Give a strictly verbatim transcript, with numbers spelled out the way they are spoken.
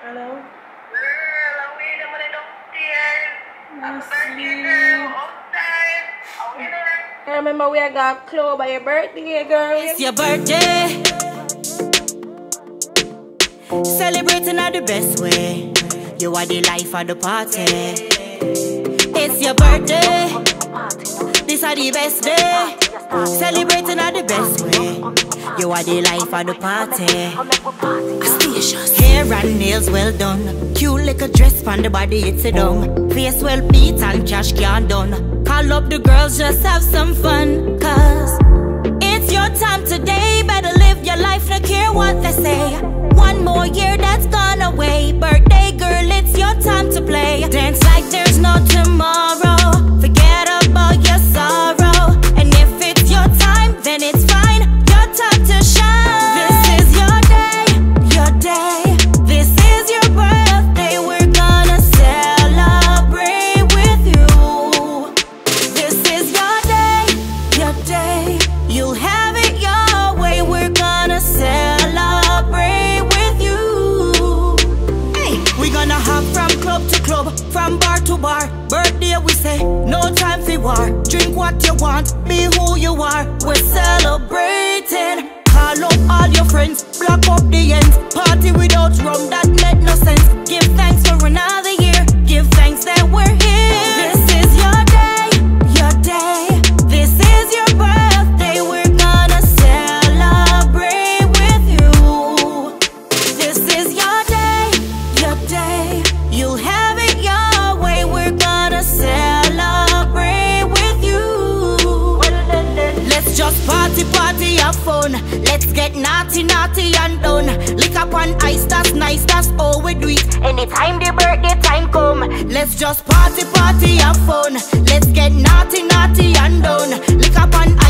Hello? I remember we got clothes by your birthday, girl. It's your birthday. Celebrating at the best way. You are the life of the party. It's your birthday. This are the best day. Celebrating at the best way. You are the life of the party. Hair and nails well done. Cute little dress on the body, it's a dumb. Face well beat and cash can done. Call up the girls, just have some fun. Cause it's your time today. Better live your life, no care what they say. One more year that's gone away. Birthday girl, it's your time to play. Dance like there's no tomorrow. Forget about your sorrow. And if it's your time, then it's fine. Your time to shine. This is your day, your day. This is your birthday. We're gonna celebrate with you. This is your day, your day. You'll have it your way. We're gonna celebrate. From club to club, from bar to bar. Birthday we say, no time for war. Drink what you want, be who you are. We're celebrating. Call up all your friends, block up the ends. Party without rum, that made no sense. Give thanks for another year. Give thanks that we're here. This is your day, your day. This is your birthday. We're gonna celebrate with you. This is your day, your day. You'll have it your way. We're gonna celebrate with you. Let's just party, party, have fun. Let's get naughty, naughty and done. Lick up on ice, that's nice, that's all we do it. Anytime the birthday time come. Let's just party, party, have fun. Let's get naughty, naughty and done. Lick up on ice.